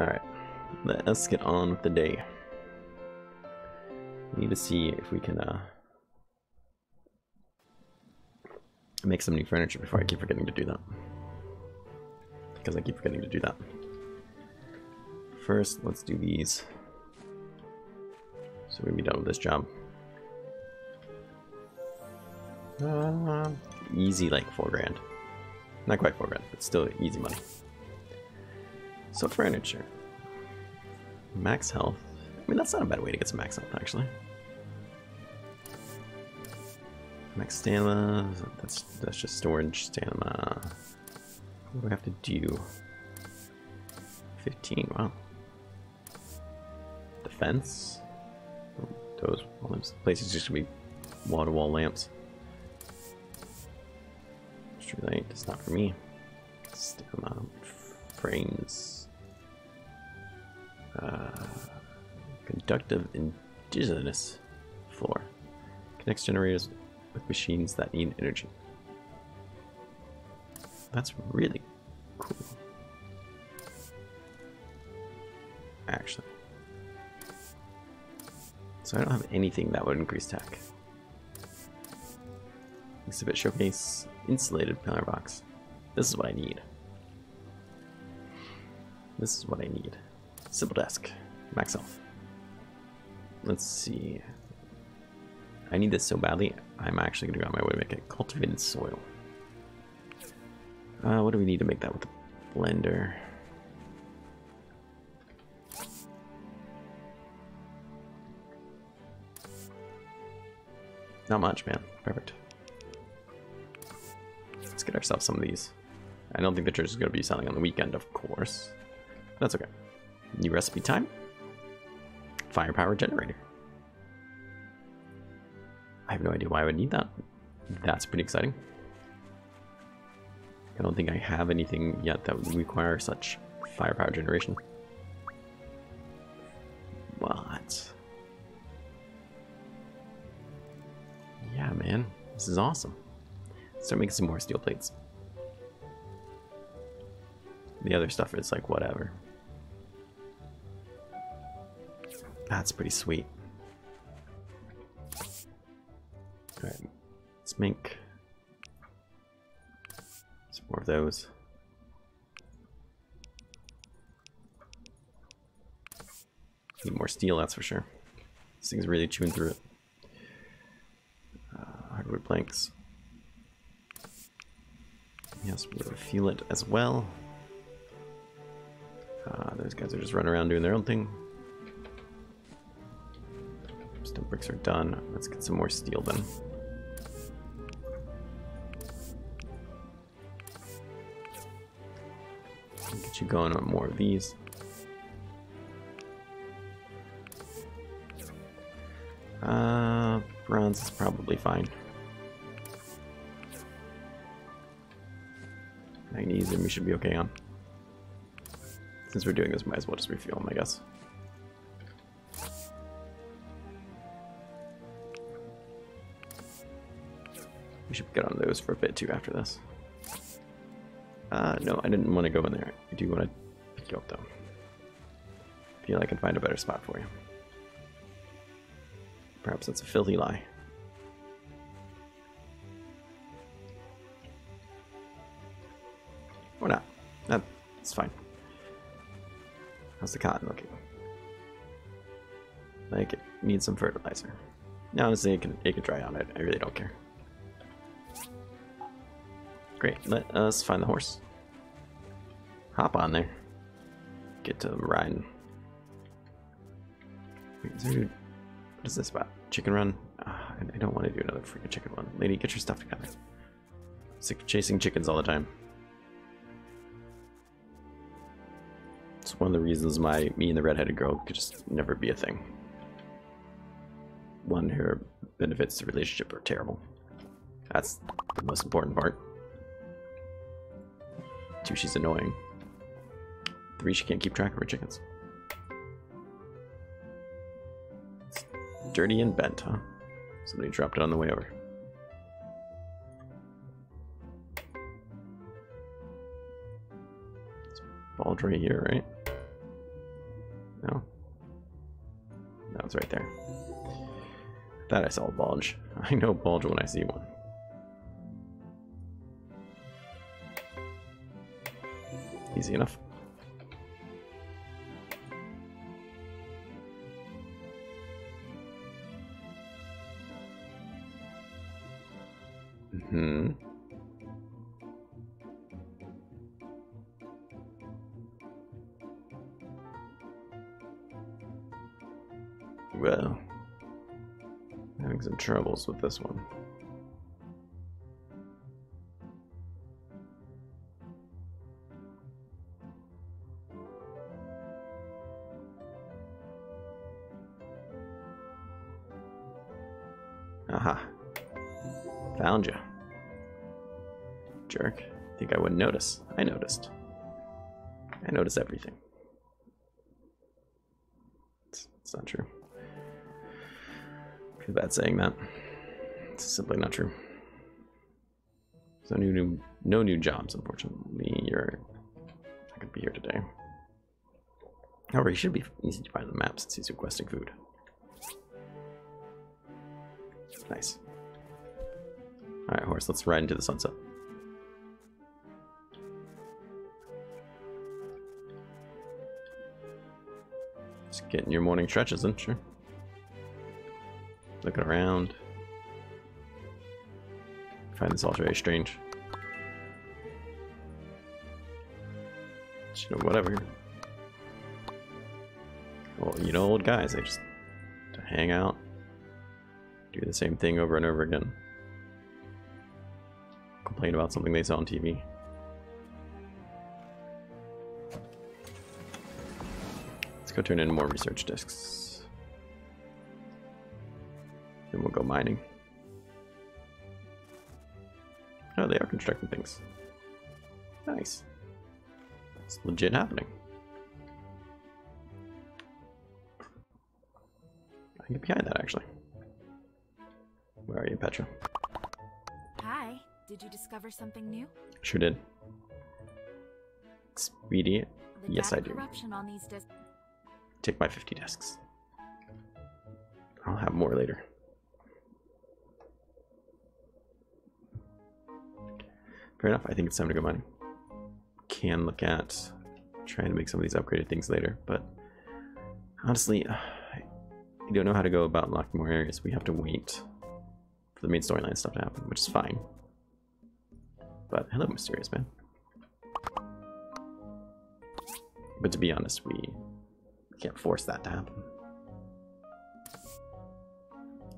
Alright, let us get on with the day. We need to see if we can make some new furniture before I keep forgetting to do that. Because I keep forgetting to do that. First, let's do these. So we'll be done with this job. Easy, like 4 grand. Not quite 4 grand, but still easy money. So furniture. Max health. I mean, that's not a bad way to get some max health, actually. Max stamina. That's just storage stamina. What do I have to do? 15, wow. Defense. Those places used to be wall-to-wall lamps. Streetlight, it's not for me. Stamina. Frames. Conductive indigenous floor. Connects generators with machines that need energy. That's really cool. Actually. So I don't have anything that would increase tech. Exhibit showcase insulated pillar box. This is what I need. This is what I need. Simple desk. Max health. Let's see. I need this so badly, I'm actually going to go out of my way to make it. Cultivated soil. What do we need to make that with the blender? Not much, man. Perfect. Let's get ourselves some of these. I don't think the church is going to be selling on the weekend, of course. That's okay. New recipe time. Firepower generator. I have no idea why I would need that. That's pretty exciting. I don't think I have anything yet that would require such firepower generation. What? Yeah, man. This is awesome. Let's start making some more steel plates. The other stuff is like whatever. That's pretty sweet. Alright, let's make some more of those. Need more steel, that's for sure. This thing's really chewing through it. Hardwood planks. Yes, we'll refuel it as well. Those guys are just running around doing their own thing. Stone bricks are done. Let's get some more steel then. Get you going on more of these. Bronze is probably fine. Magnesium we should be okay on. Since we're doing this, might as well just refuel them, I guess. We should get on those for a bit too after this. No, I didn't want to go in there. I do want to pick you up though. I feel like I can find a better spot for you. Perhaps that's a filthy lie. Or not. That's fine. How's the cotton looking? Like it needs some fertilizer. No, honestly, it can dry out. I really don't care. Great. Let us find the horse. Hop on there. Get to riding. Wait, is there, what is this about? Chicken run? I don't want to do another freaking chicken run. Lady, get your stuff together. Sick of chasing chickens all the time. It's one of the reasons me and the redheaded girl could just never be a thing. One, her benefits to the relationship are terrible. That's the most important part. Two, she's annoying. Three, she can't keep track of her chickens. It's dirty and bent, huh? Somebody dropped it on the way over. It's bald right here, right? one's right there. That I saw a bulge. I know bulge when I see one. Easy enough. Mm-hmm. Well, I'm having some troubles with this one. Aha. Found you. Jerk. I think I wouldn't notice. I noticed. I notice everything. It's not true. I feel bad saying that. It's simply not true. So no new jobs, unfortunately. You're not gonna be here today. However, you should be easy to find on the map since he's requesting food. Nice. Alright, horse, let's ride into the sunset. Just getting your morning stretches in, sure. Looking around. I find this all very strange. Just, you know, whatever. Well, you know, old guys, they just hang out. Do the same thing over and over again. Complain about something they saw on TV. Let's go turn in more research discs. Then we'll go mining. Oh, they are constructing things. Nice. It's legit happening. I can get behind that, actually. Where are you, Petra? Hi. Did you discover something new? Sure did. Expedient. Yes, I do. On these take my 50 discs. I'll have more later. Fair enough. I think it's time to go mining. Can look at trying to make some of these upgraded things later, but honestly, I don't know how to go about unlocking more areas. We have to wait. The main storyline stuff to happen, which is fine. But hello, mysterious man. But to be honest, we can't force that to happen.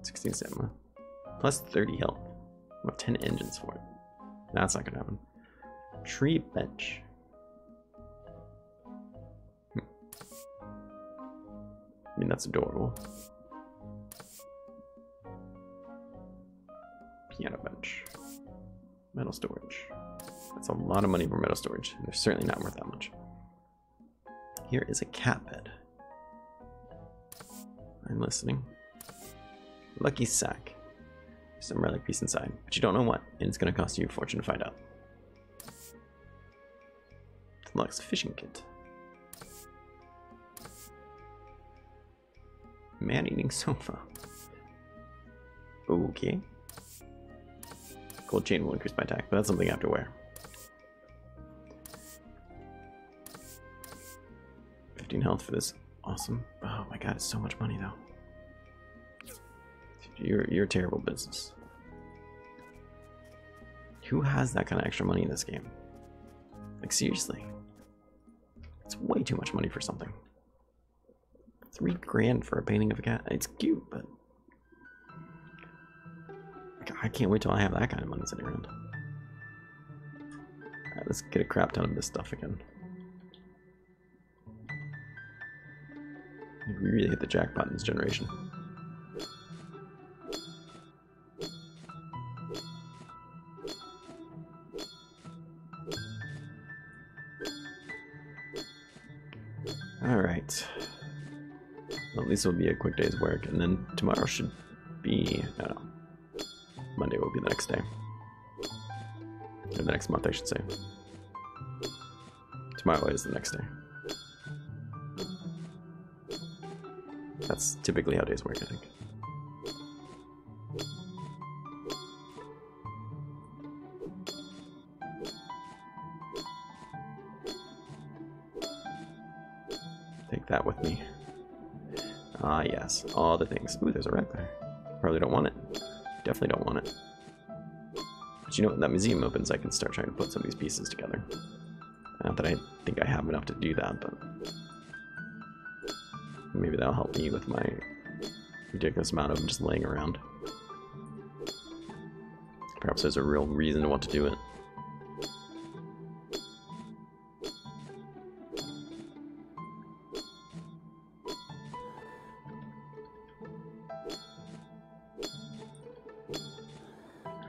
16 stamina. Plus 30 health. We have 10 engines for it. That's not gonna happen. Tree bench. I mean, that's adorable. Piano bench. Metal storage. That's a lot of money for metal storage. And they're certainly not worth that much. Here is a cat bed. I'm listening. Lucky sack. Some relic piece inside. But you don't know what. And it's going to cost you a fortune to find out. Deluxe fishing kit. Man eating sofa. Okay. Gold chain will increase my attack, but that's something I have to wear. 15 health for this. Awesome. Oh my god, it's so much money though. You're a terrible business. Who has that kind of extra money in this game? Like seriously. It's way too much money for something. 3 grand for a painting of a cat. It's cute, but I can't wait till I have that kind of money sitting around. Alright, let's get a crap ton of this stuff again. We really hit the jackpot in this generation. Alright. Well, at least it'll be a quick day's work, and then tomorrow should be... I don't know. Monday will be the next day. Or the next month, I should say. Tomorrow is the next day. That's typically how days work, I think. Take that with me. Ah, yes, all the things. Ooh, there's a rat there. Probably don't want it. Definitely don't want it. But you know, when that museum opens, I can start trying to put some of these pieces together. Not that I think I have enough to do that, but maybe that'll help me with my ridiculous amount of them just laying around. Perhaps there's a real reason to want to do it.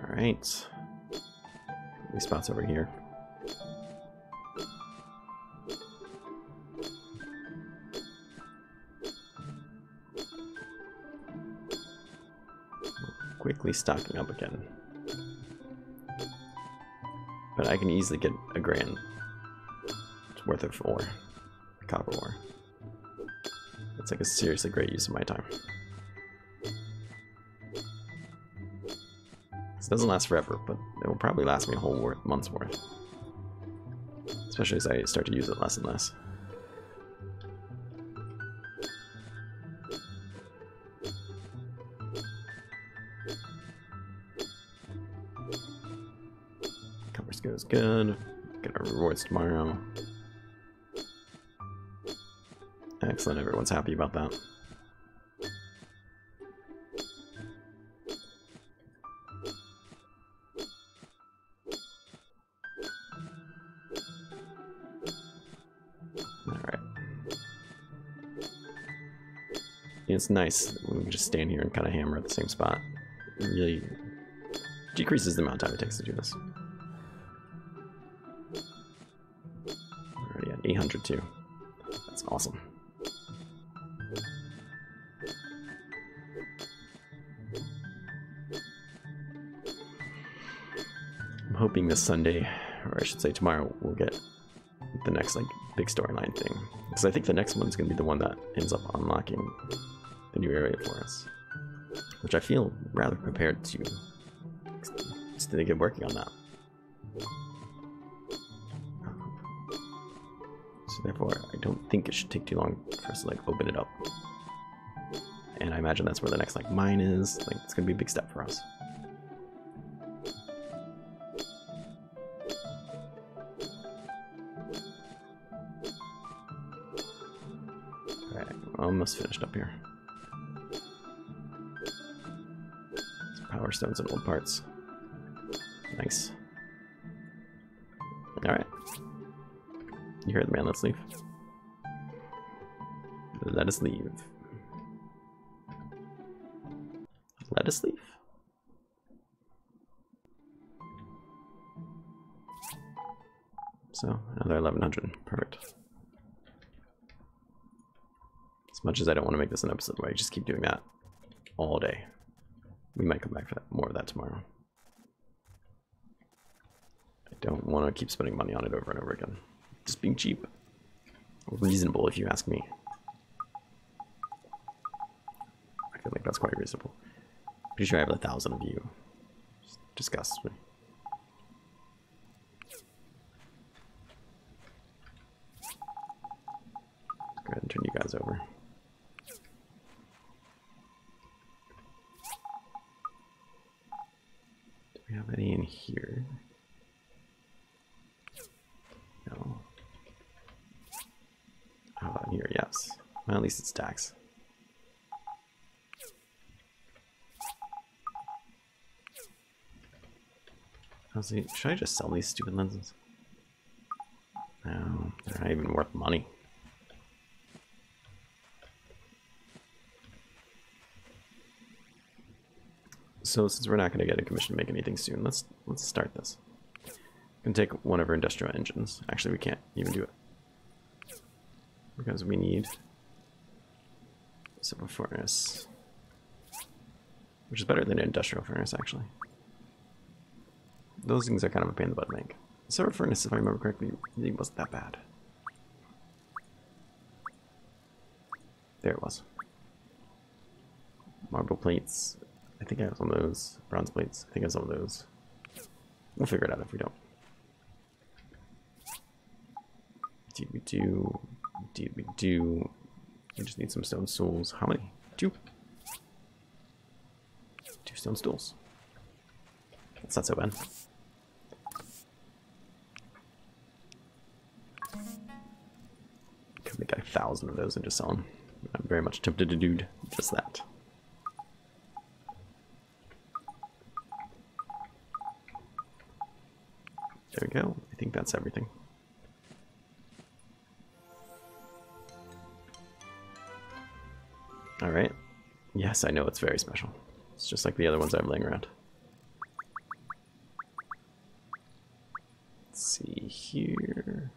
Alright. These spots over here. Quickly stocking up again. But I can easily get a grand worth of ore. Copper ore. That's like a seriously great use of my time. This doesn't last forever, but it will probably last me a whole month's worth. Especially as I start to use it less and less. Goes good. Get our rewards tomorrow. Excellent, everyone's happy about that. Alright. It's nice when we just stand here and kind of hammer at the same spot. It really decreases the amount of time it takes to do this. 800 too. That's awesome. I'm hoping this Sunday, or I should say tomorrow, we'll get the next like big storyline thing. Because I think the next one's gonna be the one that ends up unlocking the new area for us. Which I feel rather prepared to still get working on that. Therefore, I don't think it should take too long for us to like open it up. And I imagine that's where the next like mine is. Like it's gonna be a big step for us. Alright, almost finished up here. Some power stones and old parts. Nice. Alright. You heard the man, let's leave. Let us leave. Let us leave? So, another 1100. Perfect. As much as I don't want to make this an episode where I just keep doing that all day. We might come back for that, more of that tomorrow. I don't want to keep spending money on it over and over again. Just being cheap. Reasonable, if you ask me. I feel like that's quite reasonable. Pretty sure I have 1,000 of you. Discuss with me. Go ahead and turn you guys over. Do we have any in here? No. How about here? Yes. Well, at least it stacks. Honestly, should I just sell these stupid lenses? No, they're not even worth money. So since we're not going to get a commission to make anything soon, let's start this. Can take one of our industrial engines. Actually, we can't even do it. Because we need a simple furnace. Which is better than an industrial furnace, actually. Those things are kind of a pain in the butt to make. The silver furnace, if I remember correctly, really wasn't that bad. There it was. Marble plates. I think I have some of those. Bronze plates. I think I have some of those. We'll figure it out if we don't. Do we do? We just need some stone stools. How many? Two. Two stone stools. That's not so bad. Could make 1,000 of those and just sell them. I'm very much tempted to do just that. There we go. I think that's everything. Alright. Yes, I know it's very special. It's just like the other ones I have laying around. Let's see here.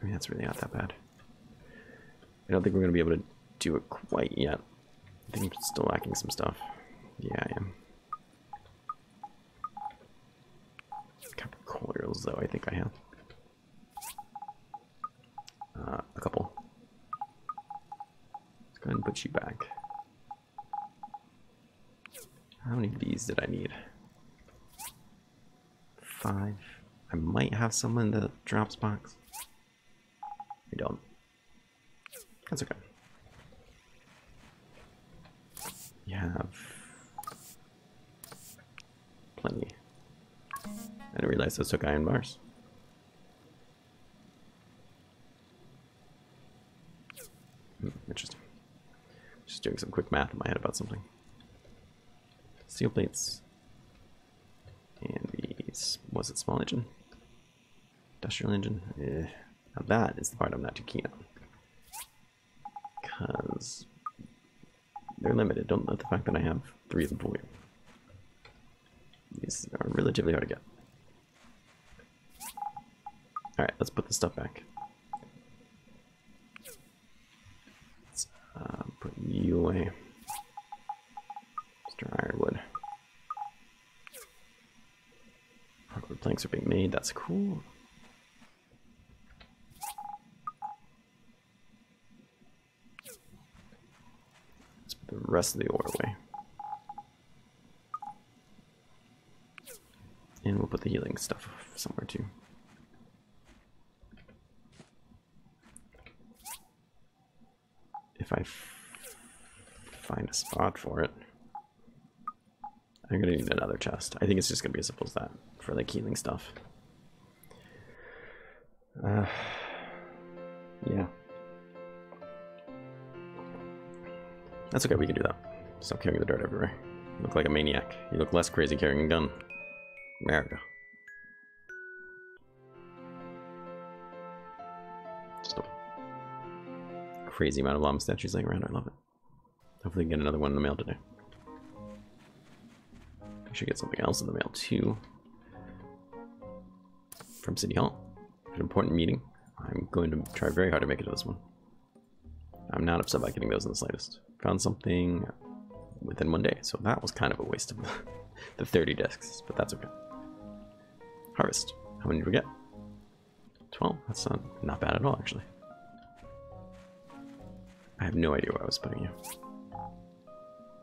I mean, that's really not that bad. I don't think we're going to be able to do it quite yet. I think I'm still lacking some stuff. Yeah, I am. Copper coils, though, I think I have. A couple. Let's go ahead and put you back. How many of these did I need? 5. I might have some in the drops box. I don't. That's okay. You have plenty. I didn't realize those took iron bars. Interesting. Just doing some quick math in my head about something. Steel plates. And these. Was it small engine? Industrial engine? Now that is the part I'm not too keen on. Because they're limited. Don't let the fact that I have 3 of them fool you. These are relatively hard to get. Alright, let's put this stuff back. Put you away. Mr. Ironwood. Hardwood planks are being made, that's cool. Let's put the rest of the ore away. And we'll put the healing stuff somewhere too. If I find a spot for it. I'm gonna need another chest. I think it's just gonna be as simple as that for like healing stuff. Yeah. That's okay, we can do that. Stop carrying the dirt everywhere. You look like a maniac. You look less crazy carrying a gun. America. Just a crazy amount of llama statues laying around, I love it. Hopefully we can get another one in the mail today. I should get something else in the mail too. From City Hall. An important meeting. I'm going to try very hard to make it to this one. I'm not upset about getting those in the slightest. Found something within one day, so that was kind of a waste of the 30 discs, but that's okay. Harvest. How many did we get? 12? That's not bad at all, actually. I have no idea where I was putting you.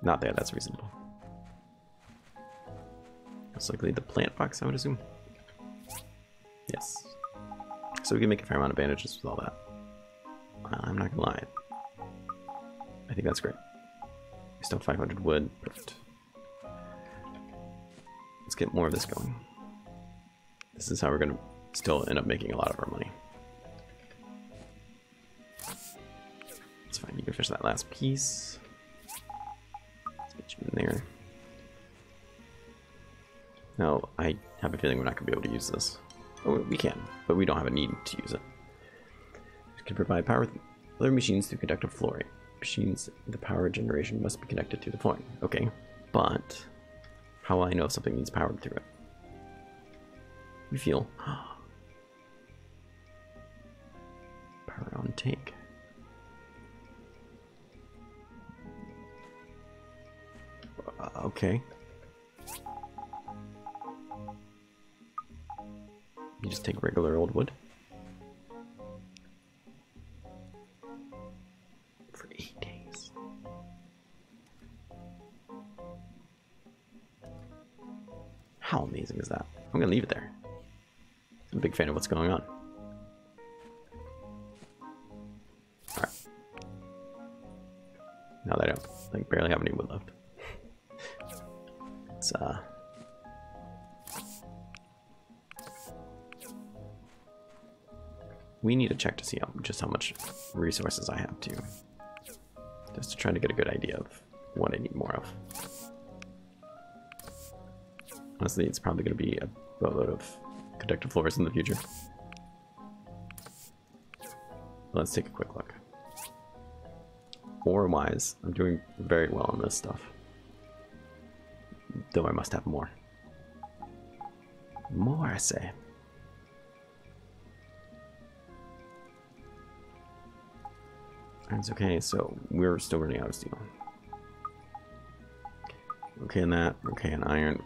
Not there, that's reasonable. Most likely the plant box, I would assume. Yes. So we can make a fair amount of bandages with all that. I'm not gonna lie. I think that's great. We still have 500 wood. Perfect. Let's get more of this going. This is how we're gonna still end up making a lot of our money. It's fine, you can finish that last piece. Let's get you in there. Now, I have a feeling we're not gonna be able to use this. Oh, we can, but we don't have a need to use it. It can provide power with other machines through conductive flooring. Machines, the power generation must be connected to the flooring. Okay, but how will I know if something needs power through it? We feel power on tank. Okay. You just take regular old wood. How amazing is that? I'm gonna leave it there. I'm a big fan of what's going on. All right. Now that I don't, like, barely have any wood left. It's we need to check to see just how much resources I have to, just to try to get a good idea of what I need more of. Honestly, it's probably going to be a boatload of conductive floors in the future. Let's take a quick look. Ore-wise, I'm doing very well on this stuff, though I must have more. More, I say. That's okay, so we're still running out of steel. Okay on that, okay on iron,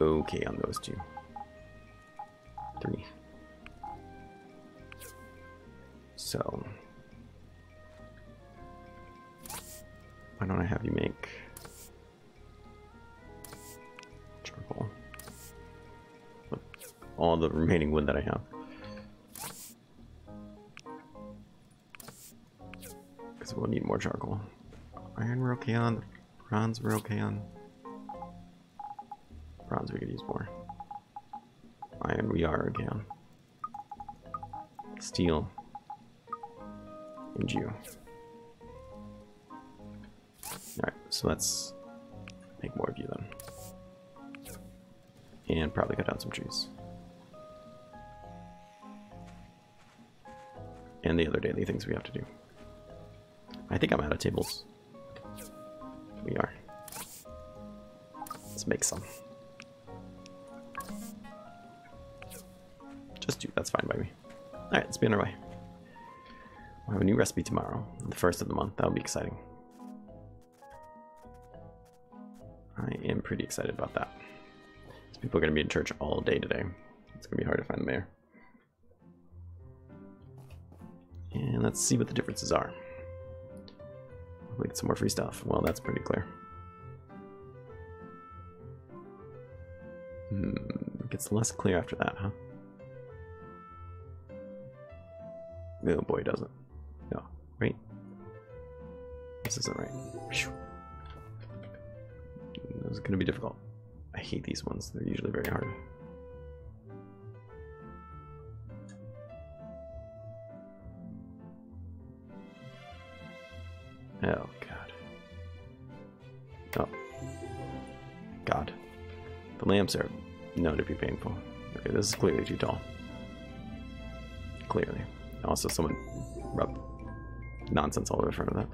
okay on those two. Three. So, why don't I have you make charcoal? All the remaining wood that I have. We'll need more charcoal. Iron we're okay on. Bronze we're okay on. Bronze we could use more. Iron we are okay on. Steel. And you. Alright, so let's make more of you then. And probably cut down some trees. And the other daily things we have to do. I think I'm out of tables. We are. Let's make some. Just two, that's fine by me. Alright, let's be on our way. We'll have a new recipe tomorrow, the first of the month. That'll be exciting. I am pretty excited about that. These people are going to be in church all day today. It's going to be hard to find the mayor. And let's see what the differences are. Like some more free stuff. Well, that's pretty clear. It gets less clear after that, huh? Oh boy, does it. No, wait. This isn't right. This is gonna be difficult. I hate these ones. They're usually very hard. Oh, God. Oh. God. The lamps are known to be painful. Okay, this is clearly too tall. Clearly. Also, someone rubbed nonsense all over the front of that.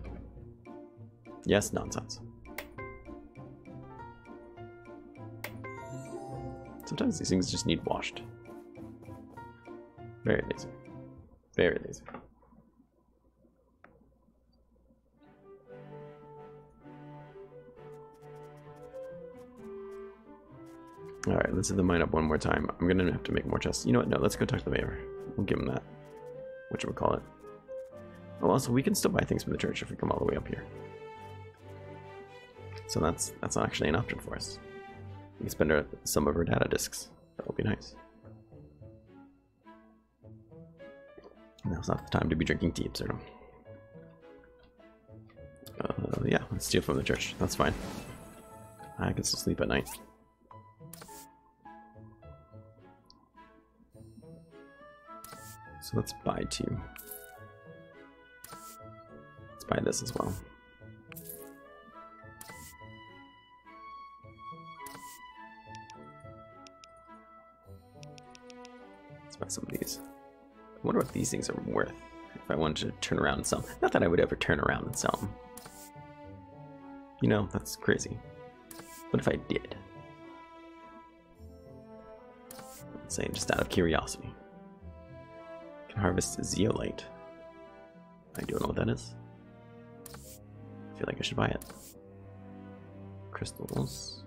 Yes, nonsense. Sometimes these things just need washed. Very lazy. Very lazy. Alright, let's hit the mine up one more time. I'm gonna have to make more chests. You know what? No, let's go talk to the mayor. We'll give him that. Whatchamacallit. Oh, also, we can still buy things from the church if we come all the way up here. So that's not actually an option for us. We can spend some of our data discs. That'll be nice. Now's not the time to be drinking tea, Absurdum. Yeah, let's steal from the church. That's fine. I can still sleep at night. So let's buy two. Let's buy this as well. Let's buy some of these. I wonder what these things are worth if I wanted to turn around and sell them. Not that I would ever turn around and sell them. You know, that's crazy. What if I did? Let's say just out of curiosity. Harvest zeolite. I don't know what that is. I feel like I should buy it. Crystals.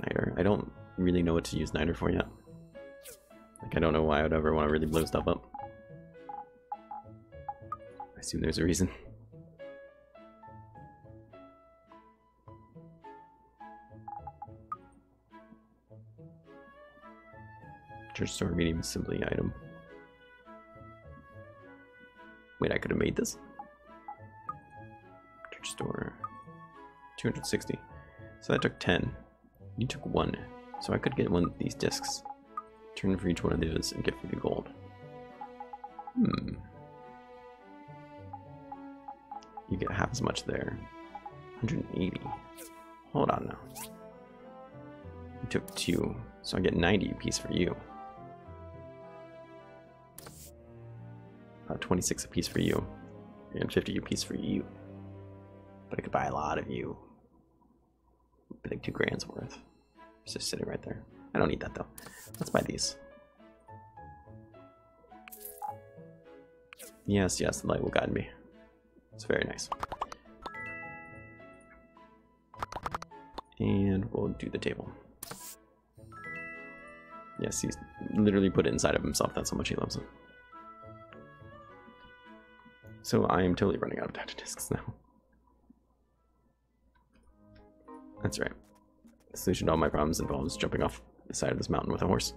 Niter. I don't really know what to use niter for yet. Like, I don't know why I would ever want to really blow stuff up. I assume there's a reason. Church store medium assembly item. Wait, I could have made this? Church store. 260. So that took 10. You took 1. So I could get one of these discs. Turn for each one of those and get 50 gold. Hmm. You get half as much there. 180. Hold on now. You took 2. So I get 90 apiece for you. 26 apiece for you. And 50 apiece for you. But I could buy a lot of you. Be like 2 grand's worth. It's just sitting right there. I don't need that though. Let's buy these. Yes, yes, the light will guide me. It's very nice. And we'll do the table. Yes, he's literally put it inside of himself. That's how much he loves it. So I am totally running out of data discs now. That's right. The solution to all my problems involves jumping off the side of this mountain with a horse.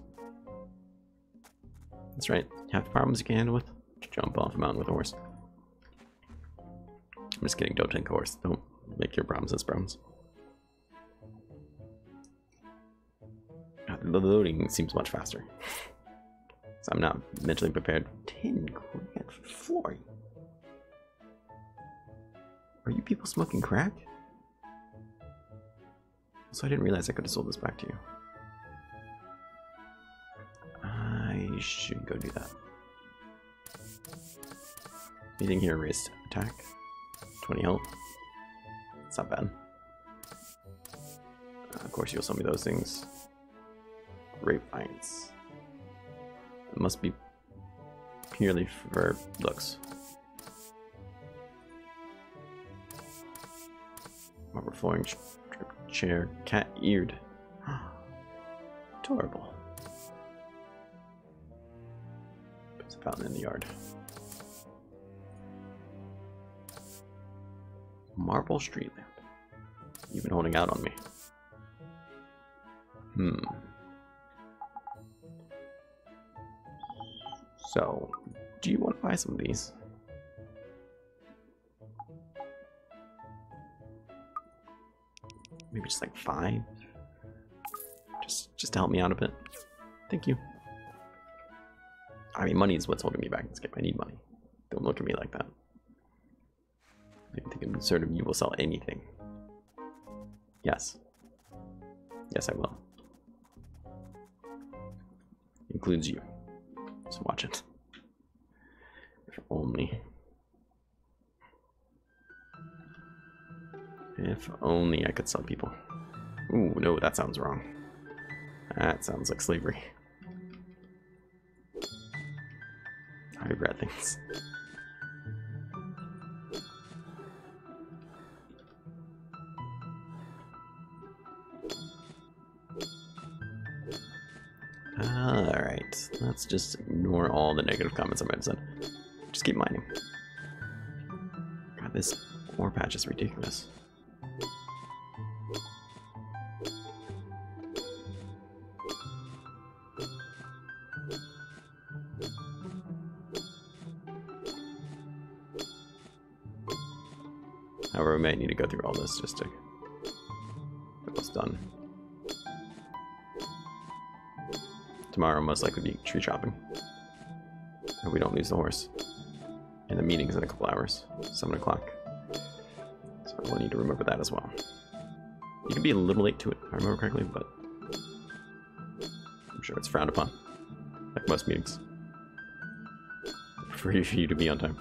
That's right. Half the problems you can handle with, jump off a mountain with a horse. I'm just kidding. Don't take a horse. Don't make your problems as problems. The loading seems much faster. So I'm not mentally prepared. 10 grand for flooring. Are you people smoking crack? So I didn't realize I could have sold this back to you. I should go do that. Meeting here raised attack. 20 health. It's not bad. Of course you'll sell me those things. Grapevines. It must be purely for looks. Rubber flooring chair, cat-eared. Adorable. There's a fountain in the yard. Marble street lamp. You've been holding out on me. So, do you want to buy some of these? Maybe just like 5? Just to help me out a bit. Thank you. I mean, money is what's holding me back in this game. I need money. Don't look at me like that. I think I'm concerned if you will sell anything. Yes. Yes, I will. Includes you. So watch it. If only. If only I could sell people. Ooh, no, that sounds wrong. That sounds like slavery. I regret things. Alright, let's just ignore all the negative comments I might have said. Just keep mining. God, this ore patch is ridiculous. However, we might need to go through all this just to get this done. Tomorrow most likely be tree chopping. If we don't lose the horse. And the meeting's in a couple hours. 7 o'clock. So I will need to remember that as well. You can be a little late to it, if I remember correctly, but I'm sure it's frowned upon. Like most meetings. I prefer for you to be on time.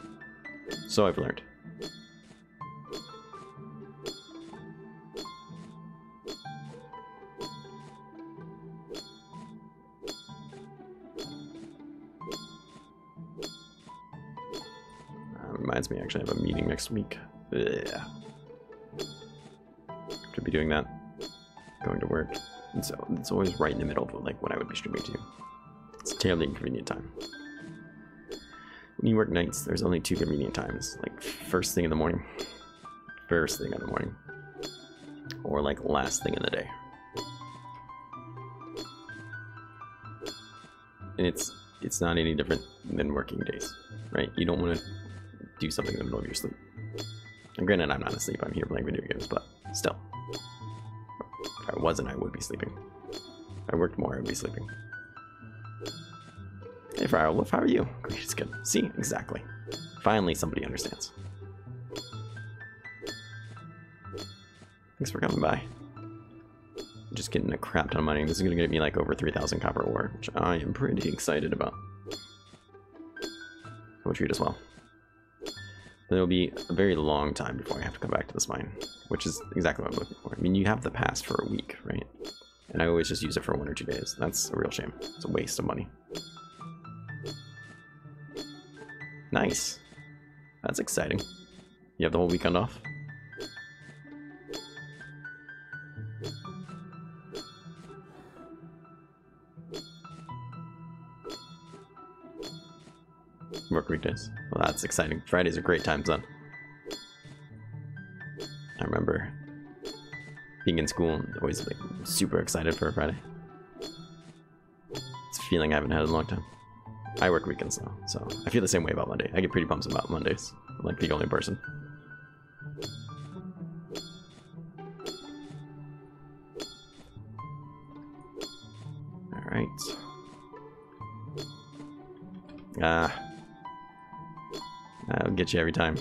So I've learned. Reminds me, actually, I have a meeting next week. Yeah, should be doing that. Going to work, and so it's always right in the middle of like when I would be streaming to. It's a terribly inconvenient time. When you work nights, there's only 2 convenient times: like first thing in the morning, or like last thing in the day. and it's not any different than working days, right? You don't want to do something in the middle of your sleep. And granted, I'm not asleep. I'm here playing video games, but still. If I wasn't, I would be sleeping. If I worked more, I would be sleeping. Hey, Firewolf, how are you? Great, it's good. See? Exactly. Finally, somebody understands. Thanks for coming by. I'm just getting a crap ton of money. This is going to get me like over 3,000 copper ore, which I am pretty excited about. I'll treat as well. But it'll be a very long time before I have to come back to this mine, which is exactly what I'm looking for. I mean, you have the pass for a week, right? And I always just use it for 1 or 2 days. That's a real shame. It's a waste of money. Nice. That's exciting. You have the whole weekend off? Work weekdays. Well, that's exciting. Fridays are great times then. I remember being in school and always like super excited for a Friday. It's a feeling I haven't had in a long time. I work weekends now, so I feel the same way about Monday. I get pretty pumped about Mondays. I'm like the only person. All right. Ah. I'll get you every time.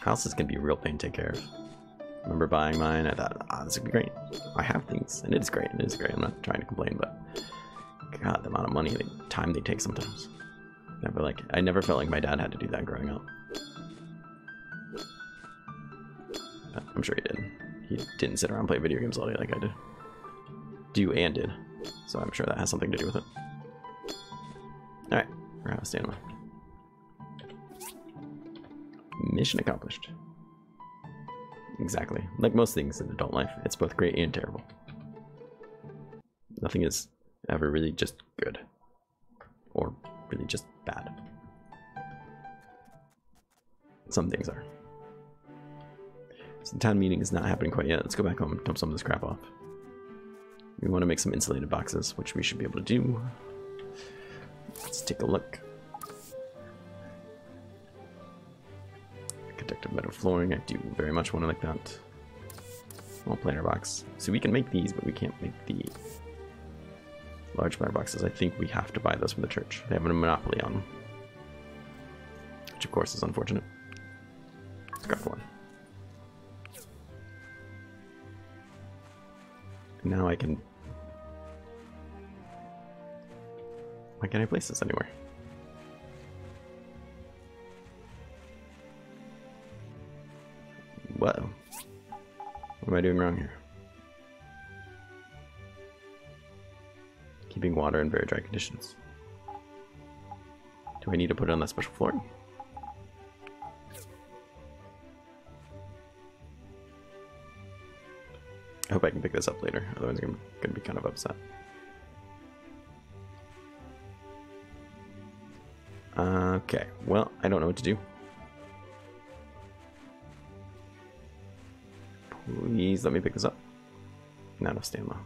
Houses can be a real pain to take care of. I remember buying mine, I thought, ah, this would be great. I have things, and it's great, I'm not trying to complain, but God, the amount of money and time they take sometimes. I never felt like my dad had to do that growing up. I'm sure he did. He didn't sit around and play video games all day like I did. Did. So I'm sure that has something to do with it. Alright, we're out of stamina. Mission accomplished. Exactly. Like most things in adult life, it's both great and terrible. Nothing is ever really just good. Or really just bad. Some things are. So the town meeting is not happening quite yet. Let's go back home, dump some of this crap off. We want to make some insulated boxes, which we should be able to do. Let's take a look. Conductive metal flooring, I do very much want to like that. Small planter box. So we can make these, but we can't make the large planter boxes. I think we have to buy those from the church. They have a monopoly on them. Which of course is unfortunate. Let's grab one. And now I can... Why can't I place this anywhere? Whoa. What am I doing wrong here? Keeping water in very dry conditions. Do I need to put it on that special flooring? I hope I can pick this up later, otherwise I'm going to be kind of upset. Okay, well, I don't know what to do. Please let me pick this up. Not enough stamina.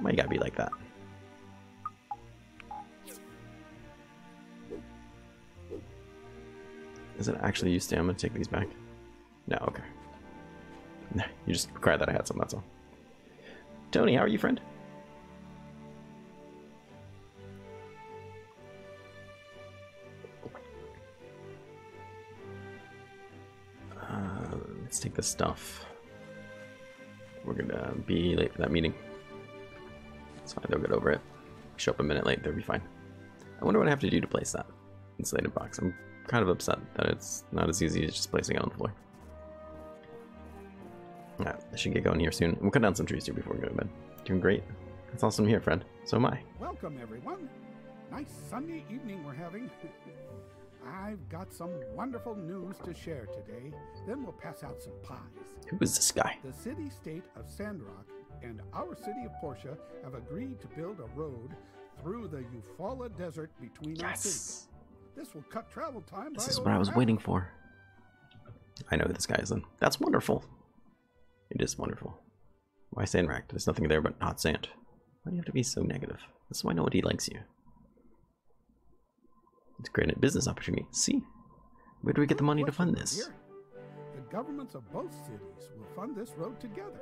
Why you gotta be like that? Is it actually you, stamina, to take these back? No, okay. You just cried that I had some, that's all. Tony, how are you, friend? Let's take this stuff. We're gonna be late for that meeting. It's fine, they'll get over it. Show up a minute late, they'll be fine. I wonder what I have to do to place that insulated box. I'm kind of upset that it's not as easy as just placing it on the floor. Alright, I should get going here soon. We'll cut down some trees too before we go to bed. Doing great. That's awesome here, friend. So am I. Welcome, everyone. Nice Sunday evening we're having. I've got some wonderful news to share today. Then we'll pass out some pies. Who is this guy? The city-state of Sandrock and our city of Portia have agreed to build a road through the Eufaula desert between our cities. This will cut travel time. This is what I was waiting for. I know who this guy is then. That's wonderful. It is wonderful. Why Sandrock? There's nothing there but hot sand. Why do you have to be so negative? That's why nobody likes you. It's a great business opportunity. See? Where do we get the money to fund this? The governments of both cities will fund this road together.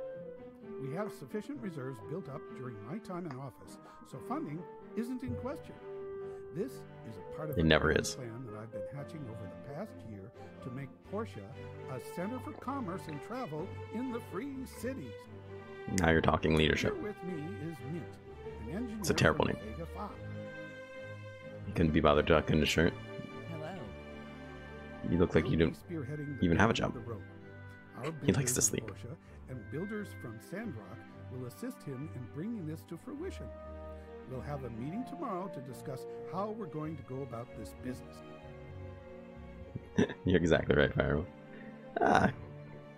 We have sufficient reserves built up during my time in office, so funding isn't in question. This is a part of the plan that I've been hatching over the past year to make Portia a center for commerce and travel in the free cities. Now you're talking leadership. Here with me is Mint, an engineer. It's a terrible name. You couldn't be bothered to duck in the shirt. Hello. You look like you don't even have a job. He likes to sleep. Portia and builders from Sandrock will assist him in bringing this to fruition. We'll have a meeting tomorrow to discuss how we're going to go about this business. You're exactly right, Firewall. Ah,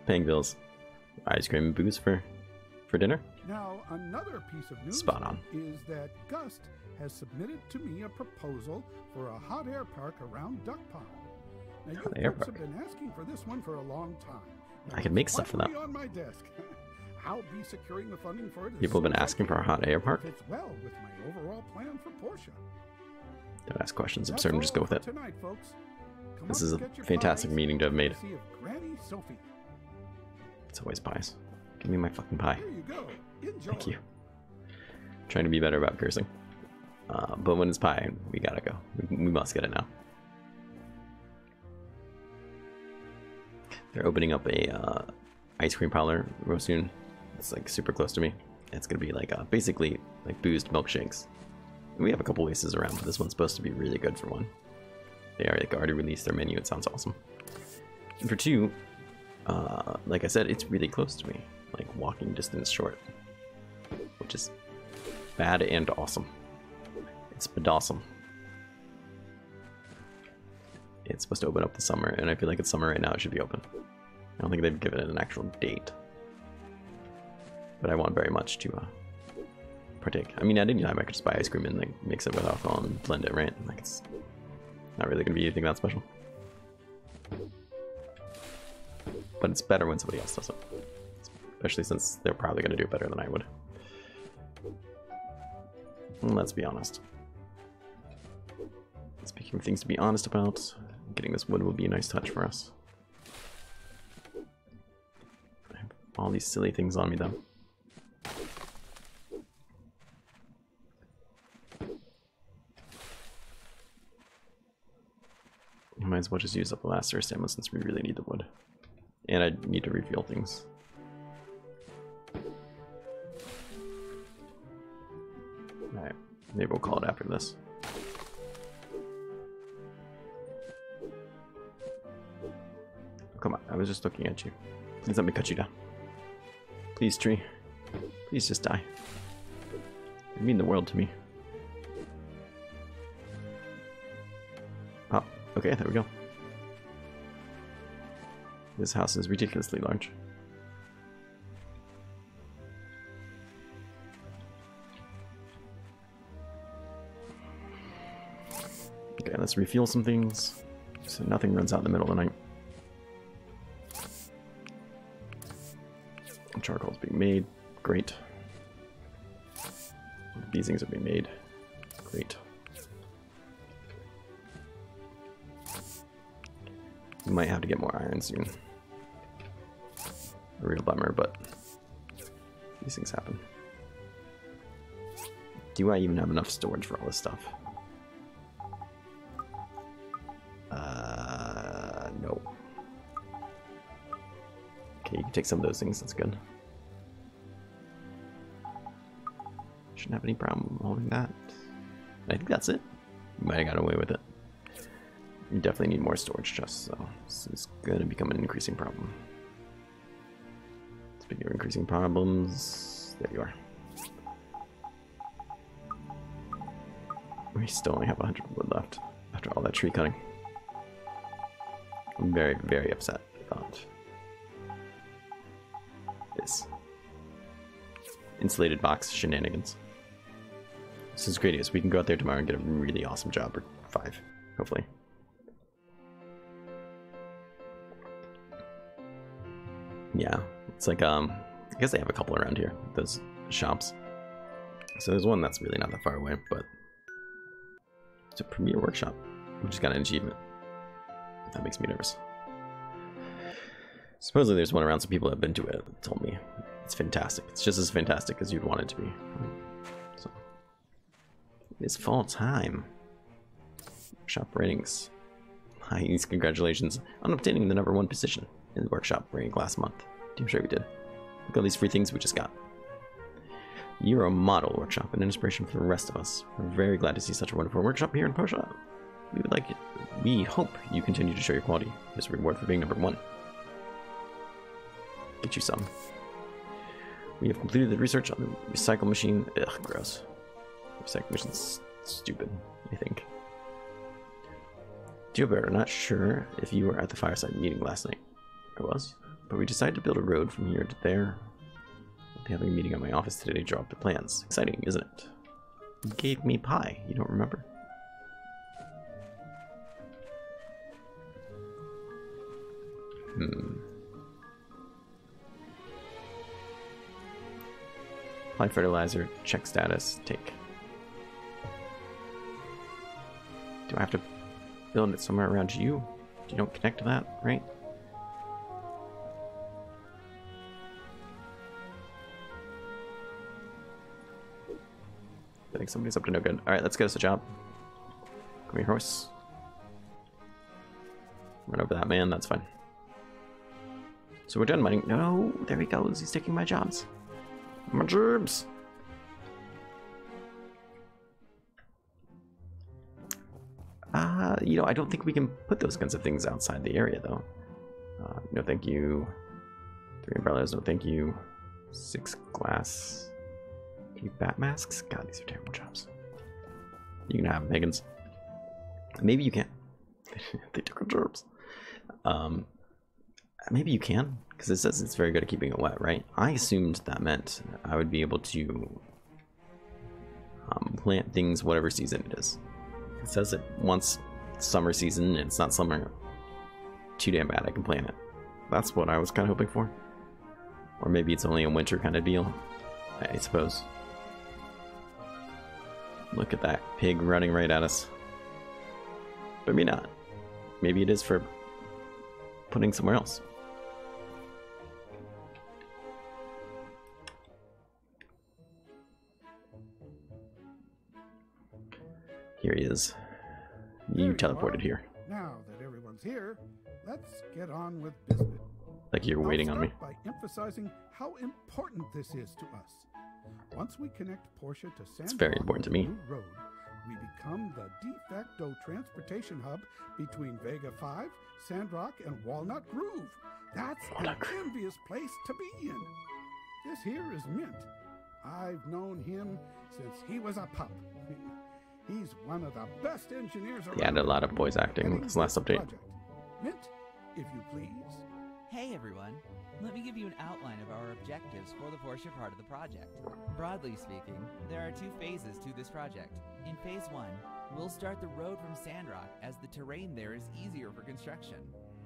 paying bills. Ice cream and booze for dinner? Now, another piece of news is that Gust has submitted to me a proposal for a hot air park around Duck Pond. Now, you folks have been asking for this one for a long time. I can make stuff for that. On my desk. I'll be securing the funding for it. People have been asking for a hot air park. Fits well with my overall plan for Portia. Don't ask questions. I'm certain just go with it. Tonight, folks. This is a fantastic meeting to have made. It's always pies. Give me my fucking pie. Here you go. Enjoy. Thank you. I'm trying to be better about cursing. But when it's pie, we gotta go. We must get it now. They're opening up a ice cream parlor real soon. It's like super close to me. It's gonna be like basically like boozed milkshakes. And we have a couple places around, but this one's supposed to be really good for one. They already, released their menu. It sounds awesome. And for two, like I said, it's really close to me, like walking distance short, which is bad and awesome. It's badawesome. It's supposed to open up this summer, and I feel like it's summer right now. It should be open. I don't think they've given it an actual date, but I want very much to partake. I mean, at any time I could just buy ice cream and like mix it with alcohol and blend it, right? Like it's not really gonna be anything that special, but it's better when somebody else does it, especially since they're probably gonna do it better than I would. And let's be honest. Speaking of things to be honest about, getting this wood will be a nice touch for us. All these silly things on me, though. I might as well just use up the last air stamina since we really need the wood. And I need to refuel things. Alright, maybe we'll call it after this. Oh, come on, I was just looking at you. Please let me cut you down. Please, tree. Please just die. You mean the world to me. Oh, okay, there we go. This house is ridiculously large. Okay, let's refuel some things so nothing runs out in the middle of the night. Charcoal's being made. Great. These things are being made. Great. We might have to get more iron soon. A real bummer, but these things happen. Do I even have enough storage for all this stuff? No. Okay, you can take some of those things, that's good. Shouldn't have any problem holding that. I think that's it. Might have got away with it. You definitely need more storage chests, though. So it's going to become an increasing problem. Speaking of increasing problems, there you are. We still only have 100 wood left after all that tree cutting. I'm very, very upset about this. Insulated box shenanigans. This is great. We can go out there tomorrow and get a really awesome job or 5, hopefully. Yeah, it's like I guess they have a couple around here. Those shops. So there's one that's really not that far away, but it's a premier workshop. We just got an achievement. That makes me nervous. Supposedly there's one around, some people have been to it and told me it's fantastic. It's just as fantastic as you'd want it to be. So it's fall time. Workshop ratings. Nice, congratulations on obtaining the number 1 position in the workshop rating last month. I'm sure we did. Look at all these free things we just got. You're a model workshop and an inspiration for the rest of us. We're very glad to see such a wonderful workshop here in Posha. We would like it. We hope you continue to show your quality. Here's a reward for being number 1. Get you some. We have completed the research on the recycle machine. Ugh, gross. Recycle machine's stupid, I think. Albert, I'm not sure if you were at the fireside meeting last night. I was, but we decided to build a road from here to there. I'll be having a meeting at my office today to draw up the plans. Exciting, isn't it? You gave me pie. You don't remember? Apply fertilizer, check status, take. Do I have to build it somewhere around you? You don't connect to that, right? I think somebody's up to no good. Alright, let's get us a job. Come here, horse. Run over that man, that's fine. So we're done mining. No, there he goes. He's taking my jobs. My jobs! You know, I don't think we can put those kinds of things outside the area, though. No thank you. 3 umbrellas, no thank you. 6 glass. 3 bat masks? God, these are terrible jobs. You can have them, Higgins. Maybe you can't. They took our jobs. Maybe you can, because it says it's very good at keeping it wet, right? I assumed that meant I would be able to plant things whatever season it is. It says it wants summer season, and it's not summer. Too damn bad I can plant it. That's what I was kind of hoping for. Or maybe it's only a winter kind of deal, I suppose. Look at that pig running right at us. But maybe not. Maybe it is for putting somewhere else. Here he is. You teleported here. Now that everyone's here, let's get on with business. Like you're waiting on me. By emphasizing how important this is to us. Once we connect Posha to Sandrock, it's very important to me. Road, we become the de facto transportation hub between Vega 5, Sandrock, and Walnut Grove. That's an envious place to be in. This here is Mint. I've known him since he was a pup. He's one of the best engineers around. He had a lot of voice acting with his last update. Mint, if you please. Hey everyone, let me give you an outline of our objectives for the Posha part of the project. Broadly speaking, there are 2 phases to this project. In phase 1, we'll start the road from Sandrock as the terrain there is easier for construction.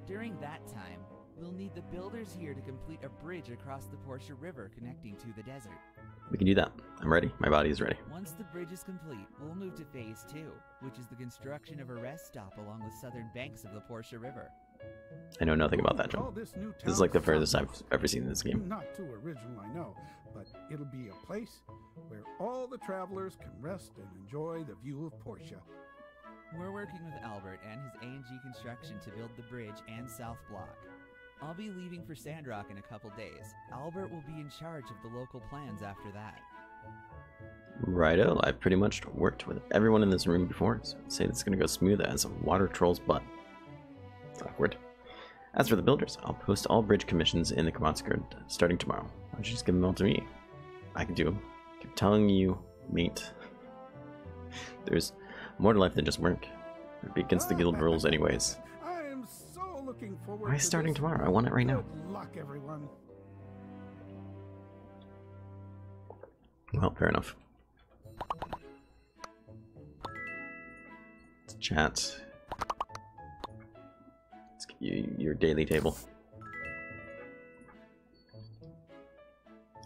During that time, we'll need the builders here to complete a bridge across the Posha River connecting to the desert. We can do that. I'm ready. My body is ready. Once the bridge is complete, we'll move to phase 2, which is the construction of a rest stop along the southern banks of the Posha River. I know nothing about that, John. This is like the furthest I've ever seen in this game. Not too original, I know, but it'll be a place where all the travelers can rest and enjoy the view of Posha. We're working with Albert and his A&G Construction to build the bridge and south block. I'll be leaving for Sandrock in a couple days. Albert will be in charge of the local plans after that. Righto, I've pretty much worked with everyone in this room before, so I'd say it's going to go smooth as a water troll's butt. Awkward. As for the builders, I'll post all bridge commissions in the Kavatskirt starting tomorrow. Why don't you just give them all to me? I can do them. I keep telling you, mate. There's more to life than just work. It'd be against the guild rules anyways. Why is starting tomorrow? I want it right now. Good luck, everyone. Well, fair enough. Let's chat. Let's get you your daily table.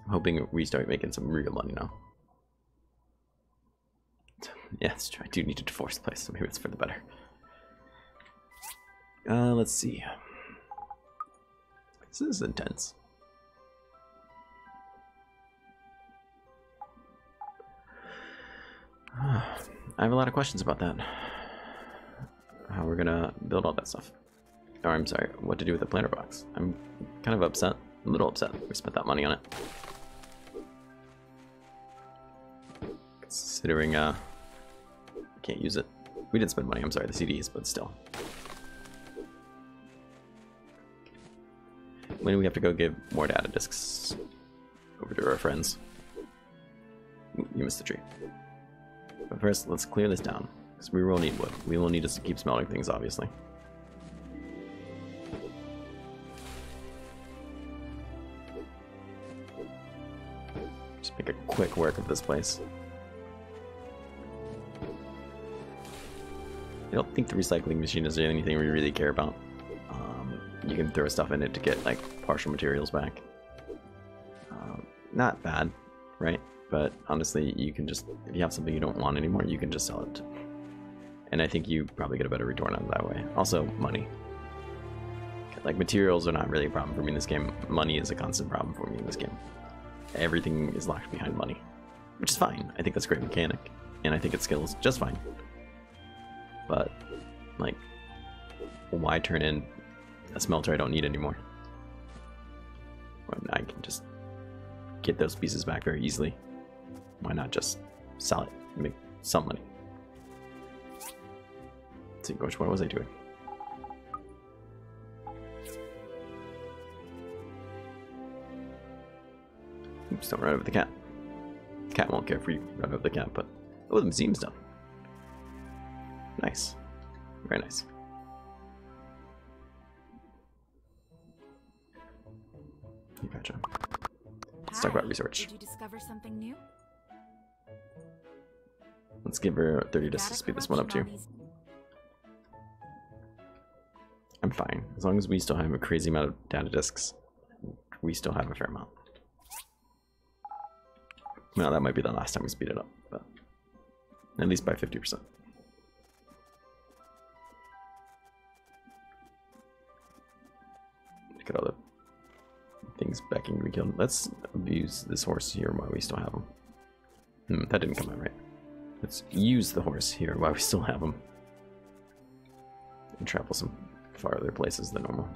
I'm hoping we start making some real money now. Yeah, that's true. I do need a divorce place, so maybe it's for the better. Let's see. This is intense. I have a lot of questions about that. How we're gonna build all that stuff. Or I'm sorry, what to do with the planter box. I'm kind of upset. A little upset that we spent that money on it. Considering, I can't use it. We didn't spend money, I'm sorry, the CDs, but still. When do we have to go give more data discs over to our friends? You missed the tree. But first, let's clear this down, because we will need wood. We will need us to keep smelting things, obviously. Just make a quick work of this place. I don't think the recycling machine is anything we really care about. You can throw stuff in it to get like partial materials back. Not bad, right? But honestly, you can just, if you have something you don't want anymore, you can just sell it. And I think you probably get a better return on it that way. Also, money. Like, materials are not really a problem for me in this game. Money is a constant problem for me in this game. Everything is locked behind money, which is fine. I think that's a great mechanic, and I think it scales just fine. But, like, why turn in a smelter I don't need anymore? When I can just get those pieces back very easily. Why not just sell it and make some money? Let's see, gosh, what was I doing? Oops, don't run over the cat. The cat won't care if we run over the cat, but... Oh, the museum's done. Nice. Very nice. Gotcha. Let's talk about research. Did you discover something new? Let's give her 30 discs to speed this one up to. I'm fine. As long as we still have a crazy amount of data discs, we still have a fair amount. Well, that might be the last time we speed it up, but at least by 50%. Look at all the things backing to be killed. Let's abuse this horse here while we still have him. That didn't come out right. Let's use the horse here while we still have him. And travel some farther places than normal.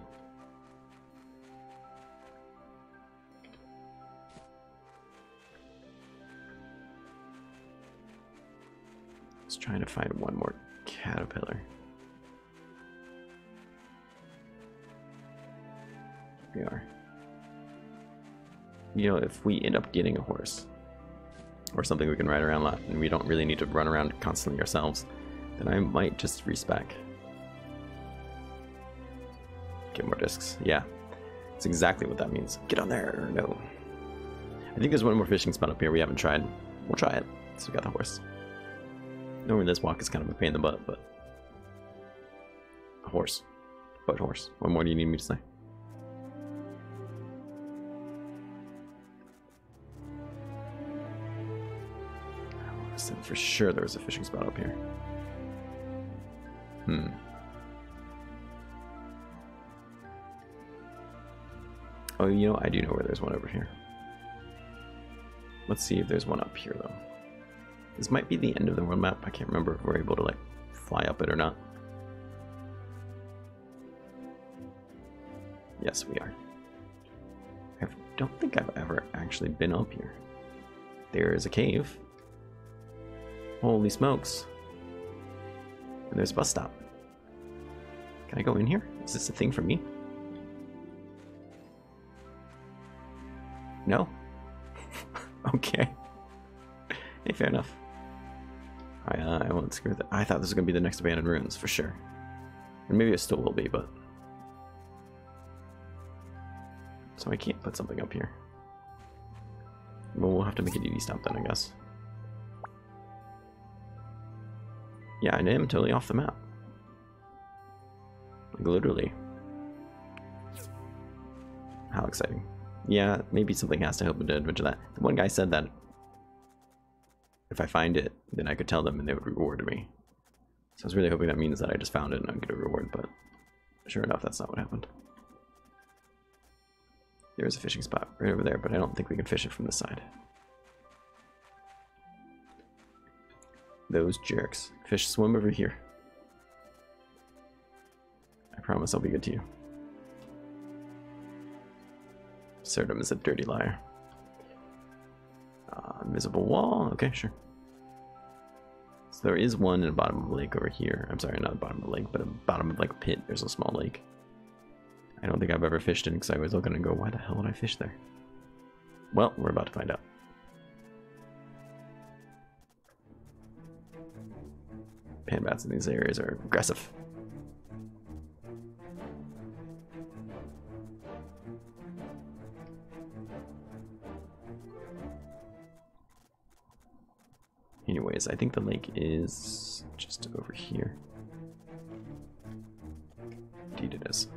Just trying to find one more caterpillar. Here we are. You know, if we end up getting a horse or something we can ride around a lot and we don't really need to run around constantly ourselves, then I might just respec. Get more discs. Yeah, that's exactly what that means. Get on there. No, I think there's one more fishing spot up here we haven't tried. We'll try it. So we got the horse. Knowing this walk is kind of a pain in the butt, but a horse. But horse. What more do you need me to say? For sure there was a fishing spot up here. Oh, you know, I do know where there's one over here. Let's see if there's one up here, though. This might be the end of the world map. I can't remember if we're able to, like, fly up it or not. Yes, we are. I don't think I've ever actually been up here. There is a cave. Holy smokes. And there's a bus stop. Can I go in here? Is this a thing for me? No? Okay. Hey, fair enough. I won't screw that. I thought this was going to be the next abandoned ruins, for sure. And maybe it still will be, but... So I can't put something up here. Well, we'll have to make a DD stop then, I guess. Yeah, I am totally off the map. Like, literally. How exciting. Yeah, maybe something has to help me to adventure that. The one guy said that If I find it, then I could tell them and they would reward me. So I was really hoping that means that I just found it and I'd get a reward, but sure enough, that's not what happened. There is a fishing spot right over there, but I don't think we can fish it from this side. Those jerks. Fish swim over here. I promise I'll be good to you. Serdum is a dirty liar. Invisible wall. Okay, sure. So there is one in the bottom of the lake over here. I'm sorry, not the bottom of the lake, but the bottom of like a pit. There's a small lake. I don't think I've ever fished it because I was looking and go, why the hell would I fish there? Well, we're about to find out. Pan bats in these areas are aggressive. Anyways, I think the lake is just over here. Indeed it is.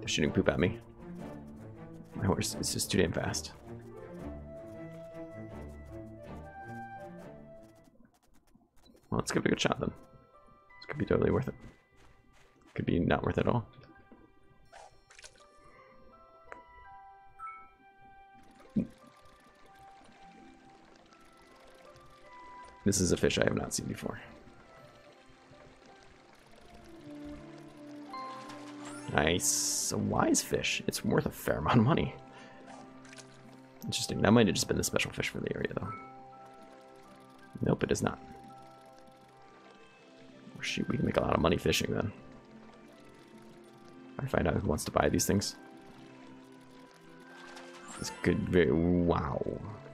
They're shooting poop at me. My horse is just too damn fast. Well, let's give it a good shot then. This could be totally worth it. Could be not worth it at all. This is a fish I have not seen before. Nice. A wise fish. It's worth a fair amount of money. Interesting. That might have just been the special fish for the area, though. Nope, it is not. Oh, shoot, we can make a lot of money fishing, then. I find out who wants to buy these things. This could very... wow.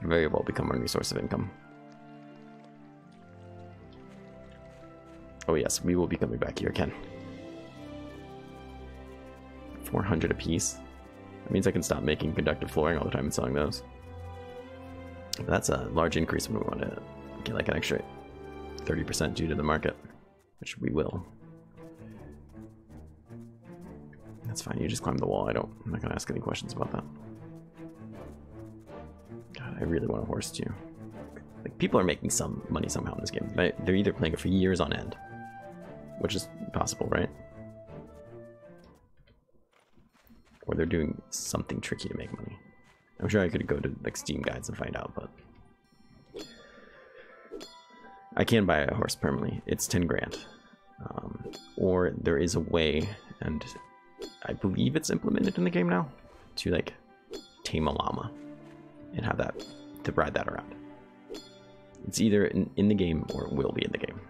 Very well become a source of income. Oh yes, we will be coming back here again. 400 apiece. That means I can stop making conductive flooring all the time and selling those. But that's a large increase when we want to get like an extra 30% due to the market, which we will. That's fine. You just climb the wall. I'm not gonna ask any questions about that. God, I really want a horse too. Like, people are making some money somehow in this game. They're either playing it for years on end. Which is possible, right? Or they're doing something tricky to make money. I'm sure I could go to like Steam guides and find out, but I can buy a horse permanently. It's 10 grand. Or there is a way, and I believe it's implemented in the game now, to like tame a llama and have that, to ride that around. It's either in the game or it will be in the game.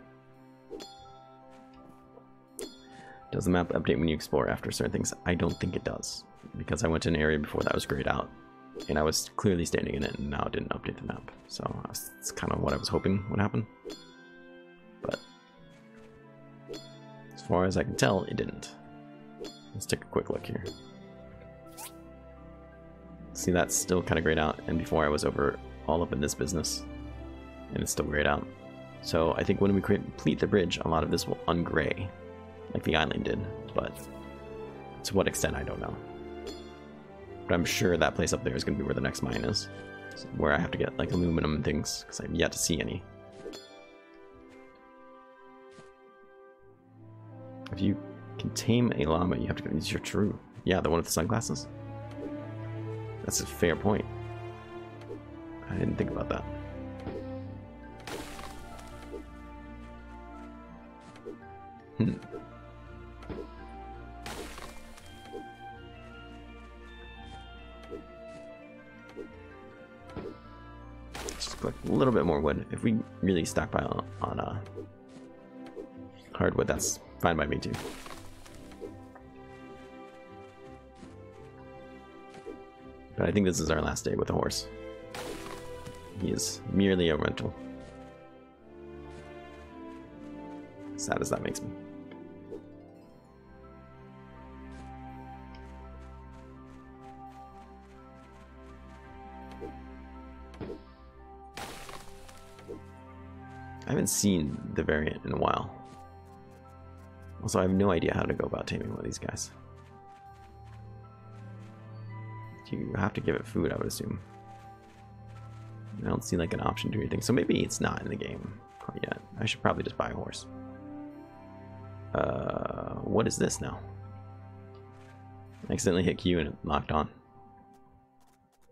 Does the map update when you explore after certain things? I don't think it does, because I went to an area before that was grayed out, and I was clearly standing in it, and now it didn't update the map. So that's kind of what I was hoping would happen. But as far as I can tell, it didn't. Let's take a quick look here. See, that's still kind of grayed out, and before I was over all up in this business, and it's still grayed out. So I think when we complete the bridge, a lot of this will ungray, like the island did, but to what extent, I don't know. But I'm sure that place up there is going to be where the next mine is, where I have to get like aluminum and things, because I've yet to see any. If you can tame a llama, you have to go use your true. Yeah, the one with the sunglasses. That's a fair point. I didn't think about that. Hmm. Just collect a little bit more wood. If we really stockpile on hardwood, that's fine by me too. But I think this is our last day with the horse. He is merely a rental. Sad as that makes me. I haven't seen the variant in a while. Also, I have no idea how to go about taming one of these guys. You have to give it food, I would assume. I don't see like an option to do anything, so maybe it's not in the game quite yet. I should probably just buy a horse. What is this now? I accidentally hit Q and it locked on.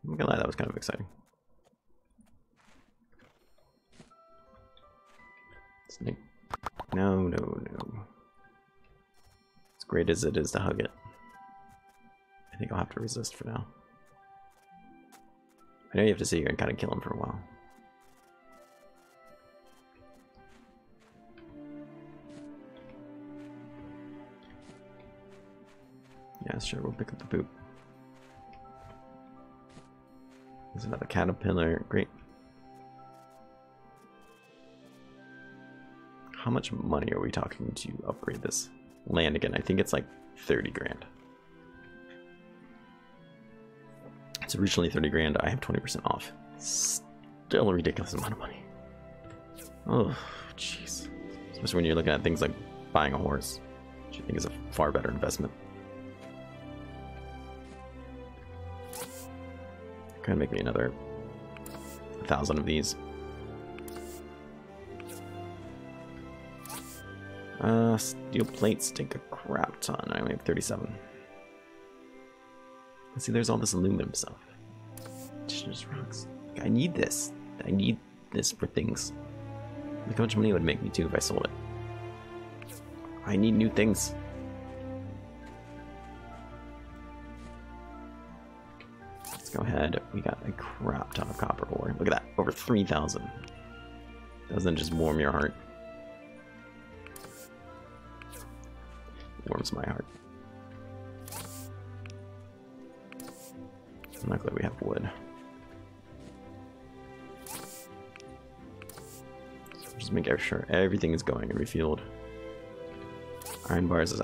I'm not gonna lie, that was kind of exciting. No. As great as it is to hug it, I think I'll have to resist for now. I know you have to sit here and kind of kill him for a while. Yeah, sure, we'll pick up the poop. There's another caterpillar, great. How much money are we talking to upgrade this land again? I think it's like 30 grand. It's originally 30 grand. I have 20% off. Still a ridiculous amount of money. Oh, jeez. Especially when you're looking at things like buying a horse, which I think is a far better investment. Kind of make me another 1,000 of these. Steel plates take a crap ton. I only have 37. Let's see, there's all this aluminum stuff. It's just rocks. Like, I need this. I need this for things. Look how much money it would make me too if I sold it. I need new things. Let's go ahead. We got a crap ton of copper ore. Look at that. Over 3,000. Doesn't just warm your heart? Warms my heart. I'm not glad we have wood. Just make sure everything is going and refueled. Iron bars is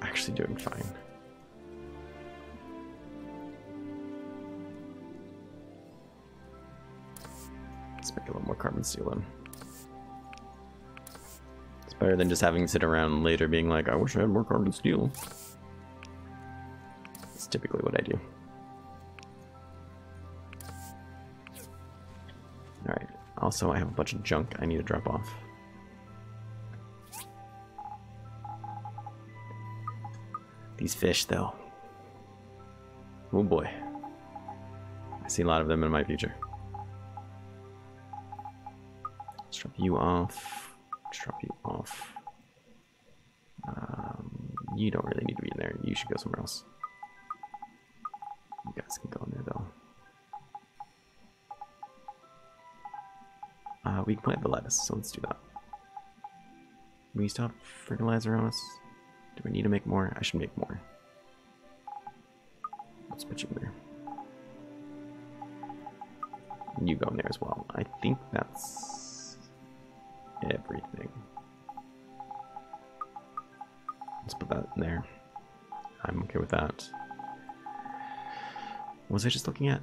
actually doing fine. Let's make a little more carbon steel in. Better than just having to sit around later being like, I wish I had more carbon steel. That's typically what I do. Alright, also I have a bunch of junk I need to drop off. These fish though. Oh boy. I see a lot of them in my future. Let's drop you off. Drop you off. You don't really need to be in there. You should go somewhere else. You guys can go in there though. We can plant the lettuce, so let's do that. Can we stop fertilizer on us? Do we need to make more? I should make more. Let's put you in there. You go in there as well. I think that's everything. Let's put that in there. I'm okay with that. What was I just looking at?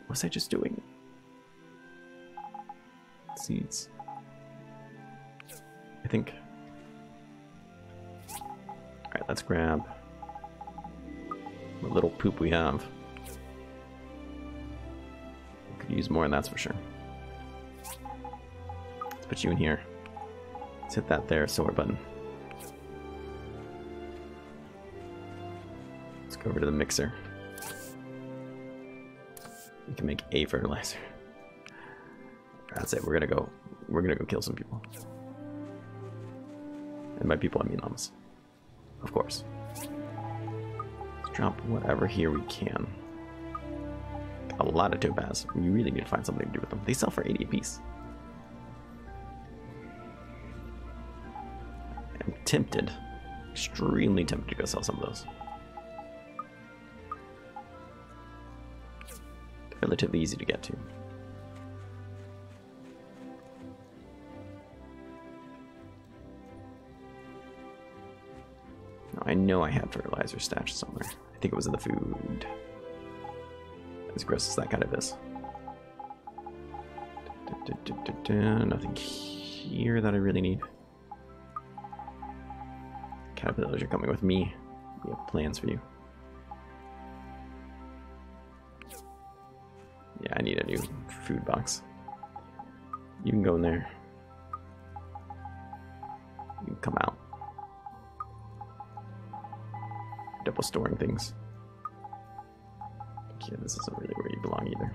What was I just doing? Seeds. I think. Alright, let's grab what little poop we have. We could use more, and that's for sure. Put you in here. Let's hit that there sword button. Let's go over to the mixer. We can make a fertilizer. That's it. We're gonna go kill some people. And by people I mean llamas. Of course. Let's drop whatever here we can. A lot of topaz. We really need to find something to do with them. They sell for 80 apiece. Tempted, extremely tempted to go sell some of those. Relatively easy to get to. Now, I know I had fertilizer stashed somewhere. I think it was in the food. As gross as that kind of is. Nothing here that I really need. Caterpillars, you're coming with me. We have plans for you. Yeah, I need a new food box. You can go in there. You can come out. Double storing things. Yeah, this isn't really where you belong either.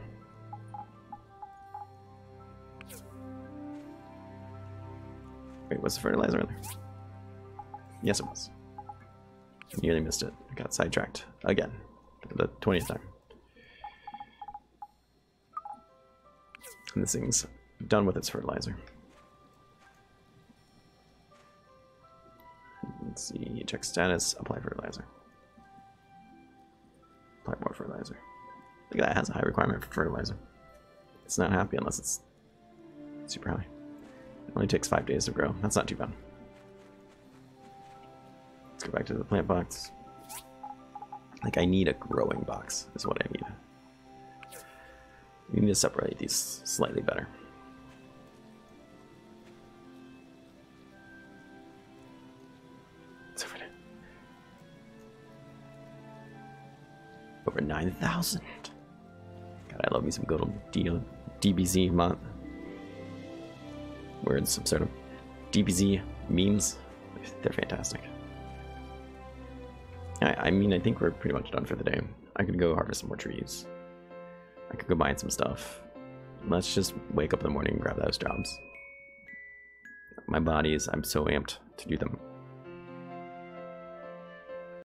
Wait, was the fertilizer in there? Yes, it was. Nearly missed it. I got sidetracked again for the 20th time. And this thing's done with its fertilizer. Let's see. Check status. Apply fertilizer. Apply more fertilizer. I think that has a high requirement for fertilizer. It's not happy unless it's super high. It only takes 5 days to grow. That's not too bad. Let's go back to the plant box. Like, I need a growing box is what I need. We need to separate these slightly better. It's over there. Over 9,000. God, I love me some good old DBZ month. Words, some sort of DBZ memes. They're fantastic. I mean, I think we're pretty much done for the day. I could go harvest some more trees. I could go mine some stuff. Let's just wake up in the morning and grab those jobs. My body is, I'm so amped to do them.